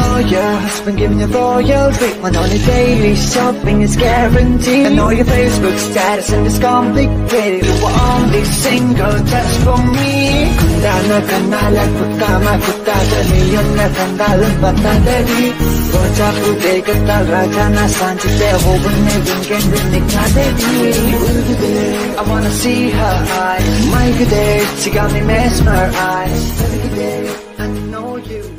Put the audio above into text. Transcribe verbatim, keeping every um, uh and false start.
lawyer, husband giving you royalty. My only daily shopping is guaranteed. And all your Facebook status and it's complicated. You were only single just for me. Kundana kanala kutama kutadani. Yonna kandalan patadari. Roja pude katal rajana sanchi. They're hoping they can get the nickname. I wanna see her eyes. My good day, she got me mesmerized. I know you.